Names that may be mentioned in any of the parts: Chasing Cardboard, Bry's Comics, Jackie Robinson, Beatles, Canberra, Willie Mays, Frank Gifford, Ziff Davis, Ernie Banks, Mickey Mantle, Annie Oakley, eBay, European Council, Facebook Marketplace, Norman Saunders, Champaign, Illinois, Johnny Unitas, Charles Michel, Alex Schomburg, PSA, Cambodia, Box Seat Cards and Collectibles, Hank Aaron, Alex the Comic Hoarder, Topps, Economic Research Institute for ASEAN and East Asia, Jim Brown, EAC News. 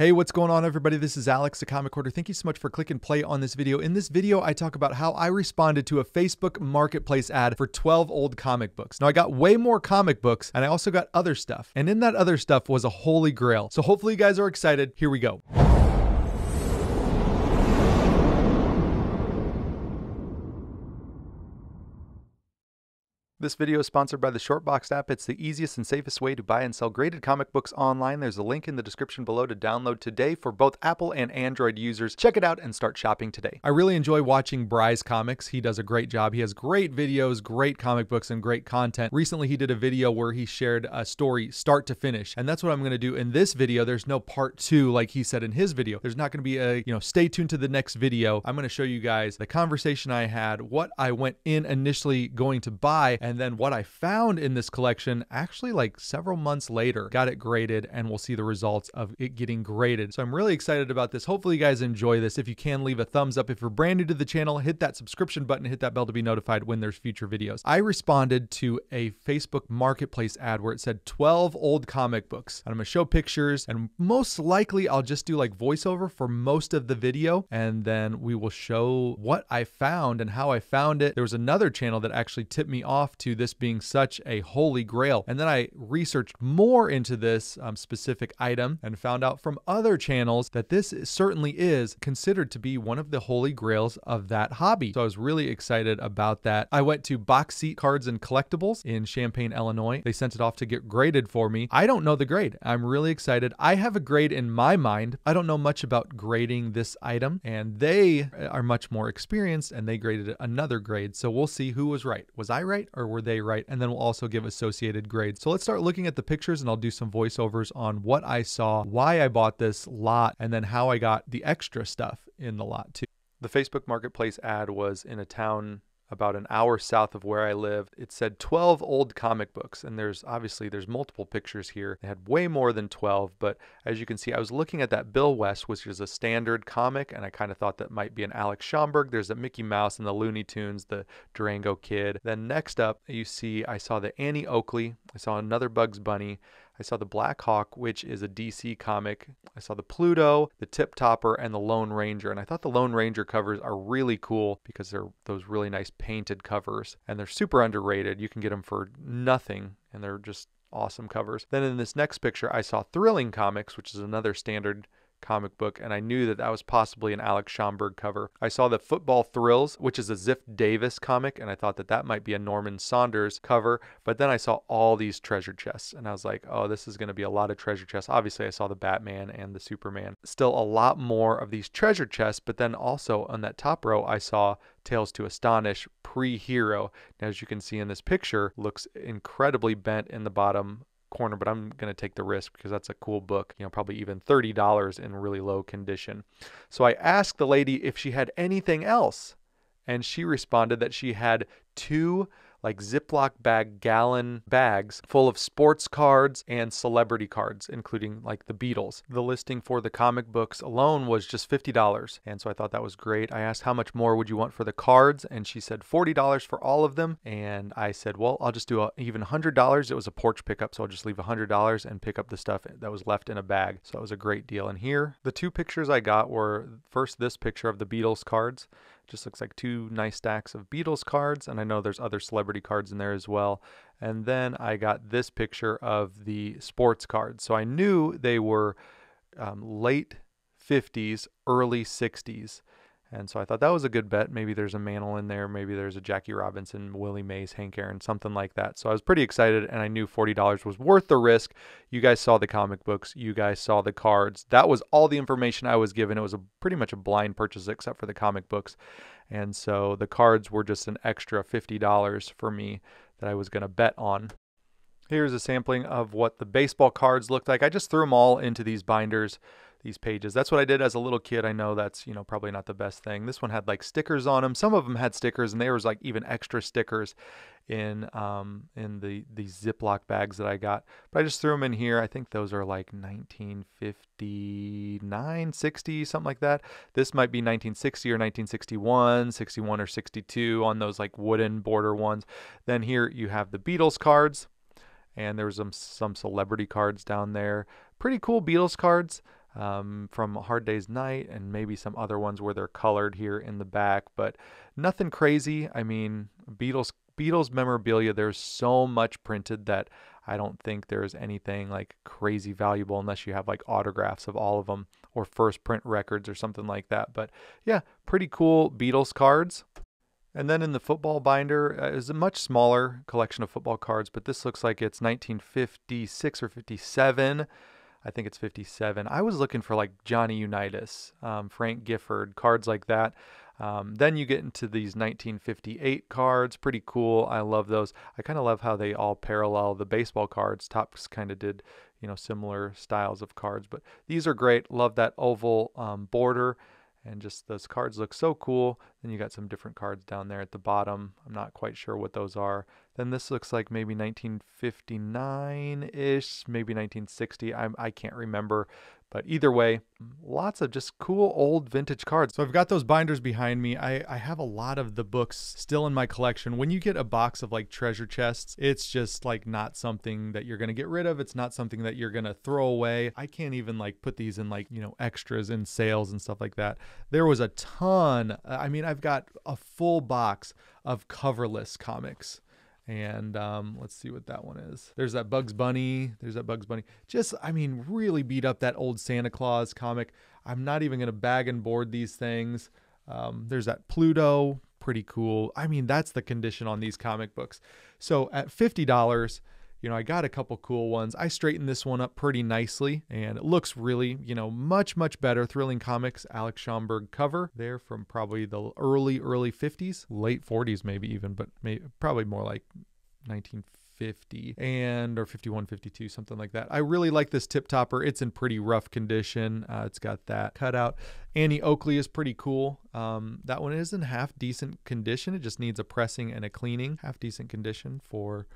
Hey, what's going on, everybody? This is Alex, the Comic Hoarder. Thank you so much for clicking play on this video. In this video, I talk about how I responded to a Facebook Marketplace ad for 12 old comic books. Now, I got way more comic books, and I also got other stuff. And in that other stuff was a holy grail. So hopefully you guys are excited. Here we go. This video is sponsored by the Shortbox app. It's the easiest and safest way to buy and sell graded comic books online. There's a link in the description below to download today for both Apple and Android users. Check it out and start shopping today. I really enjoy watching Bry's Comics. He does a great job. He has great videos, great comic books, and great content. Recently, he did a video where he shared a story start to finish, and that's what I'm going to do in this video. There's no part two like he said in his video. There's not going to be a, stay tuned to the next video. I'm going to show you guys the conversation I had, what I went in initially going to buy, and then what I found in this collection actually like several months later. Got it graded, and we'll see the results of it getting graded. So I'm really excited about this. Hopefully you guys enjoy this. If you can, leave a thumbs up. If you're brand new to the channel, hit that subscription button, hit that bell to be notified when there's future videos. I responded to a Facebook Marketplace ad where it said 12 old comic books. And I'm gonna show pictures, and most likely I'll just do like voiceover for most of the video, and then we will show what I found and how I found it. There was another channel that actually tipped me off to this being such a holy grail. And then I researched more into this specific item and found out from other channels that this certainly is considered to be one of the holy grails of that hobby. So I was really excited about that. I went to Box Seat Cards and Collectibles in Champaign, Illinois. They sent it off to get graded for me. I don't know the grade. I'm really excited. I have a grade in my mind. I don't know much about grading this item, and they are much more experienced, and they graded another grade. So we'll see who was right. Was I right, or were they right? And then we'll also give associated grades. So let's start looking at the pictures, and I'll do some voiceovers on what I saw, why I bought this lot, and then how I got the extra stuff in the lot too. The Facebook Marketplace ad was in a town about an hour south of where I live. It said 12 old comic books, and there's multiple pictures here. They had way more than 12, but as you can see, I was looking at that Bill West, which is a standard comic, and I kind of thought that might be an Alex Schomburg. There's a Mickey Mouse and the Looney Tunes, the Durango Kid. Then next up, you see, I saw the Annie Oakley. I saw another Bugs Bunny. I saw the Black Hawk, which is a DC comic. I saw the Pluto, the Tip Topper, and the Lone Ranger. And I thought the Lone Ranger covers are really cool because they're those really nice painted covers. And they're super underrated. You can get them for nothing, and they're just awesome covers. Then in this next picture, I saw Thrilling Comics, which is another standard comic book, and I knew that that was possibly an Alex Schomburg cover. I saw the Football Thrills, which is a Ziff Davis comic, and I thought that that might be a Norman Saunders cover, but then I saw all these treasure chests, and I was like, oh, this is going to be a lot of treasure chests. Obviously, I saw the Batman and the Superman. Still a lot more of these treasure chests, but then also on that top row, I saw Tales to Astonish pre-hero. Now, as you can see in this picture, looks incredibly bent in the bottom corner, but I'm going to take the risk because that's a cool book, probably even $30 in really low condition. So I asked the lady if she had anything else, and she responded that she had two like Ziploc bag gallon bags full of sports cards and celebrity cards, including like the Beatles. The listing for the comic books alone was just $50. And so I thought that was great. I asked how much more would you want for the cards? And she said $40 for all of them. And I said, well, I'll just do even $100. It was a porch pickup, so I'll just leave $100 and pick up the stuff that was left in a bag. So that was a great deal. And here, the two pictures I got were first this picture of the Beatles cards. Just looks like two nice stacks of Beatles cards, and I know there's other celebrity cards in there as well. And then I got this picture of the sports cards. So I knew they were late 50s, early 60s. And so I thought that was a good bet. Maybe there's a Mantle in there. Maybe there's a Jackie Robinson, Willie Mays, Hank Aaron, something like that. So I was pretty excited, and I knew $40 was worth the risk. You guys saw the comic books. You guys saw the cards. That was all the information I was given. It was pretty much a blind purchase except for the comic books. And so the cards were just an extra $50 for me that I was going to bet on. Here's a sampling of what the baseball cards looked like. I just threw them all into these binders, these pages. That's what I did as a little kid. I know that's, probably not the best thing. This one had like stickers on them. Some of them had stickers, and there was like even extra stickers in the Ziploc bags that I got. But I just threw them in here. I think those are like 1959, 60, something like that. This might be 1960 or 1961, 61 or 62 on those like wooden border ones. Then here you have the Beatles cards, and there was some celebrity cards down there. Pretty cool Beatles cards. from Hard Day's Night and maybe some other ones where they're colored here in the back, but nothing crazy. I mean, Beatles memorabilia, there's so much printed that I don't think there's anything like crazy valuable unless you have like autographs of all of them or first print records or something like that. But yeah, pretty cool Beatles cards. And then in the football binder is a much smaller collection of football cards, but this looks like it's 1956 or 57. I think it's 57. I was looking for like Johnny Unitas, Frank Gifford, cards like that. Then you get into these 1958 cards. Pretty cool. I love those. I kind of love how they all parallel the baseball cards. Topps kind of did, you know, similar styles of cards, but these are great. Love that oval border. And just those cards look so cool. Then you got some different cards down there at the bottom. I'm not quite sure what those are. Then this looks like maybe 1959-ish, maybe 1960. I can't remember. But either way, lots of just cool old vintage cards. So I've got those binders behind me. I have a lot of the books still in my collection. When you get a box of like treasure chests, it's just like not something that you're gonna get rid of. It's not something that you're gonna throw away. I can't even like put these in like, you know, extras and sales and stuff like that. There was a ton. I mean, I've got a full box of coverless comics. And let's see what that one is. There's that Bugs Bunny. There's that Bugs Bunny. Just, I mean, really beat up that old Santa Claus comic. I'm not even going to bag and board these things. There's that Pluto. Pretty cool. I mean, that's the condition on these comic books. So at $50, you know, I got a couple cool ones. I straightened this one up pretty nicely, and it looks really, you know, much, much better. Thrilling Comics, Alex Schomburg cover. They're from probably the early 50s, late 40s maybe even, but maybe, probably more like 1950 and or 51, 52, something like that. I really like this tip topper. It's in pretty rough condition. It's got that cutout. Annie Oakley is pretty cool. That one is in half decent condition. It just needs a pressing and a cleaning. Half decent condition for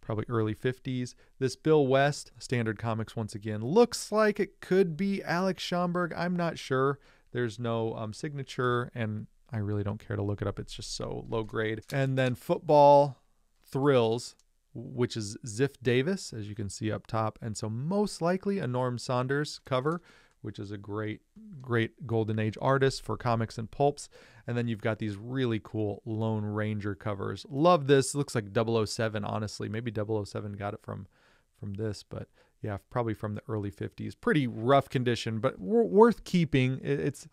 probably early 50s. This Bill West, Standard Comics once again, looks like it could be Alex Schomburg. I'm not sure. There's no signature, and I really don't care to look it up. It's just so low grade. And then Football Thrills, which is Ziff Davis, as you can see up top. And so most likely a Norman Saunders cover, which is a great, great golden age artist for comics and pulps. And then you've got these really cool Lone Ranger covers. Love this. Looks like 007, honestly. Maybe 007 got it from this, but yeah, probably from the early 50s. Pretty rough condition, but worth keeping.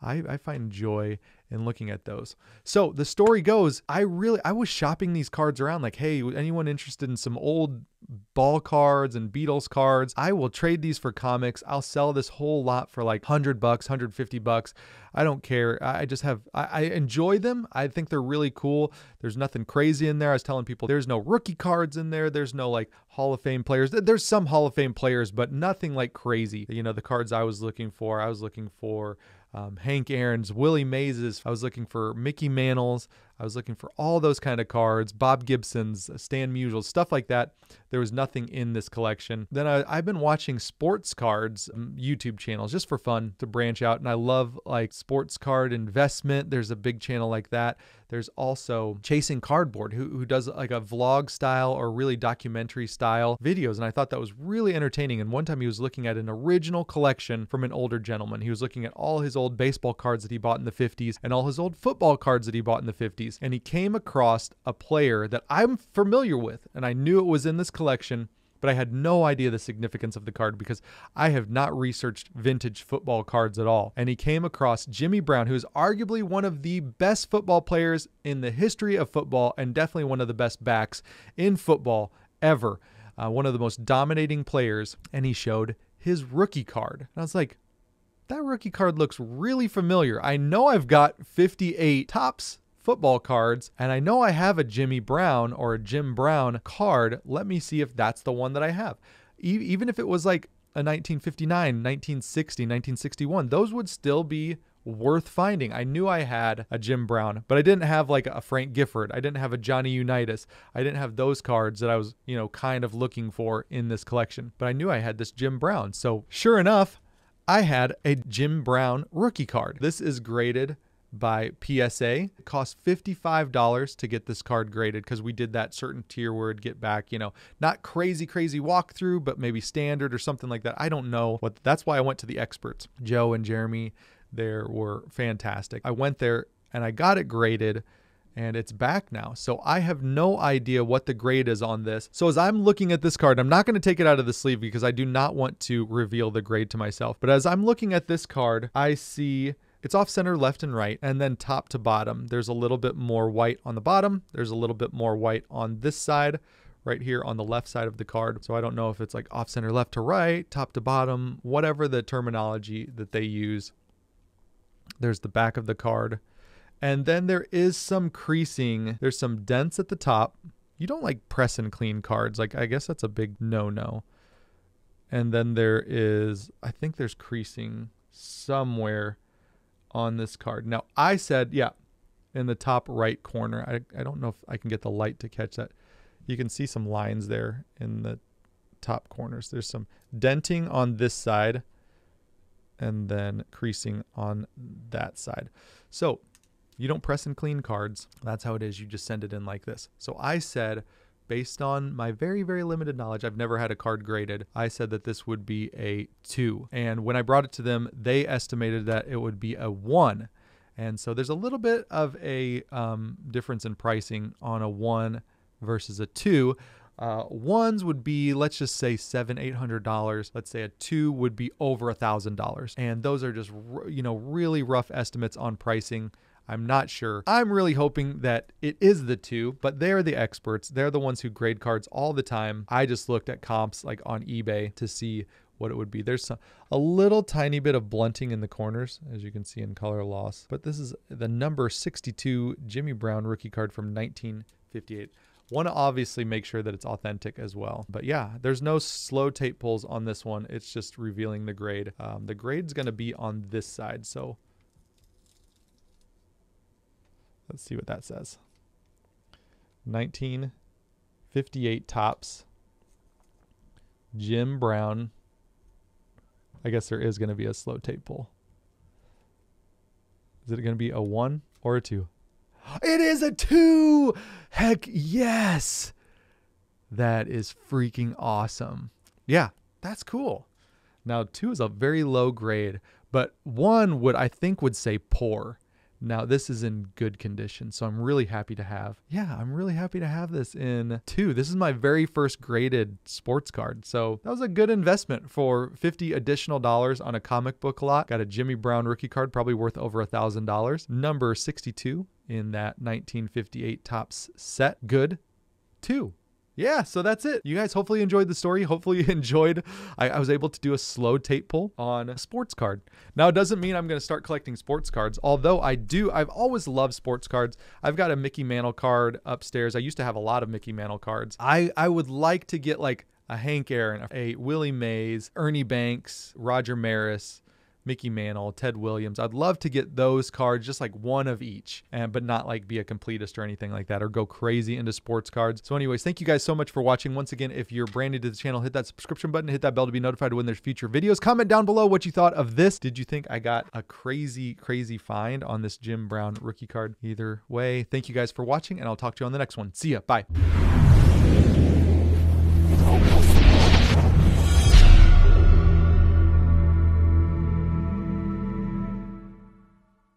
I find joy in looking at those. So the story goes, I was shopping these cards around like, hey, anyone interested in some old ball cards and Beatles cards? I will trade these for comics. I'll sell this whole lot for like $100, $150. I don't care. I enjoy them. I think they're really cool. There's nothing crazy in there. I was telling people there's no rookie cards in there. There's no like Hall of Fame players. There's some Hall of Fame players, but nothing like crazy. You know, the cards I was looking for Hank Aaron's, Willie Mays's. I was looking for Mickey Mantle's. I was looking for all those kind of cards, Bob Gibson's, Stan Musial's, stuff like that. There was nothing in this collection. Then I've been watching sports cards YouTube channels just for fun to branch out, and I love like sports card investment. There's a big channel like that. There's also Chasing Cardboard, who does like a vlog style or really documentary style videos, and I thought that was really entertaining. And one time he was looking at an original collection from an older gentleman. He was looking at all his old baseball cards that he bought in the 50s and all his old football cards that he bought in the 50s, and he came across a player that I'm familiar with, and I knew it was in this collection, but I had no idea the significance of the card because I have not researched vintage football cards at all. And he came across Jimmy Brown, who is arguably one of the best football players in the history of football and definitely one of the best backs in football ever, one of the most dominating players, and he showed his rookie card. And I was like, that rookie card looks really familiar. I know I've got 58 Topps football cards, and I know I have a Jimmy Brown or a Jim Brown card. Let me see if that's the one that I have. Even if it was like a 1959, 1960, 1961, those would still be worth finding. I knew I had a Jim Brown, but I didn't have like a Frank Gifford. I didn't have a Johnny Unitas. I didn't have those cards that I was, you know, kind of looking for in this collection, but I knew I had this Jim Brown. So sure enough, I had a Jim Brown rookie card. This is graded by PSA. It costs $55 to get this card graded because we did that certain tier where it'd get back, you know, not crazy walkthrough, but maybe standard or something like that. I don't know. That's why I went to the experts. Joe and Jeremy there were fantastic. I went there and I got it graded and it's back now. So I have no idea what the grade is on this. So as I'm looking at this card, I'm not going to take it out of the sleeve because I do not want to reveal the grade to myself. But as I'm looking at this card, I see it's off center left and right, and then top to bottom. There's a little bit more white on the bottom. There's a little bit more white on this side, right here on the left side of the card. So I don't know if it's like off center left to right, top to bottom, whatever the terminology that they use. There's the back of the card. And then there is some creasing. There's some dents at the top. You don't like press and clean cards. Like, I guess that's a big no-no. And then there is, I think there's creasing somewhere on this card. Now, I said, yeah, in the top right corner. I don't know if I can get the light to catch that. You can see some lines there in the top corners. There's some denting on this side and then creasing on that side. So you don't press and clean cards. That's how it is. You just send it in like this. So I said, based on my very limited knowledge, I've never had a card graded. I said that this would be a 2. And when I brought it to them, they estimated that it would be a 1. And so there's a little bit of a difference in pricing on a 1 versus a 2. Ones would be, let's just say $700-800. Let's say a 2 would be over $1,000. And those are just, you know, really rough estimates on pricing. I'm not sure. I'm really hoping that it is the 2, but they're the experts. They're the ones who grade cards all the time. I just looked at comps like on eBay to see what it would be. There's a little tiny bit of blunting in the corners, as you can see in color loss. But this is the number 62 Jimmy Brown rookie card from 1958. Want to obviously make sure that it's authentic as well. But yeah, there's no slow tape pulls on this one. It's just revealing the grade. The grade's going to be on this side. So let's see what that says. 1958 Topps. Jim Brown. I guess there is going to be a slow tape pull. Is it going to be a 1 or a 2? It is a 2! Heck yes! That is freaking awesome. Yeah, that's cool. Now, 2 is a very low grade, but 1 would, I think, would say poor. Now this is in good condition, so I'm really happy to have. Yeah, I'm really happy to have this in 2. This is my very first graded sports card. So that was a good investment for $50 additional on a comic book lot. Got a Jimmy Brown rookie card, probably worth over $1,000. Number 62 in that 1958 Topps set. Good 2. Yeah, so that's it. You guys hopefully enjoyed the story. Hopefully you enjoyed, I was able to do a slow tape pull on a sports card. Now, it doesn't mean I'm going to start collecting sports cards, although I've always loved sports cards. I've got a Mickey Mantle card upstairs. I used to have a lot of Mickey Mantle cards. I would like to get like a Hank Aaron, a Willie Mays, Ernie Banks, Roger Maris, Mickey Mantle, Ted Williams. I'd love to get those cards, just like one of each, but not like be a completist or anything like that, or go crazy into sports cards. So anyways, thank you guys so much for watching. Once again, if you're brand new to the channel, hit that subscription button, hit that bell to be notified when there's future videos. Comment down below what you thought of this. Did you think I got a crazy find on this Jim Brown rookie card? Either way, thank you guys for watching, and I'll talk to you on the next one. See ya, bye.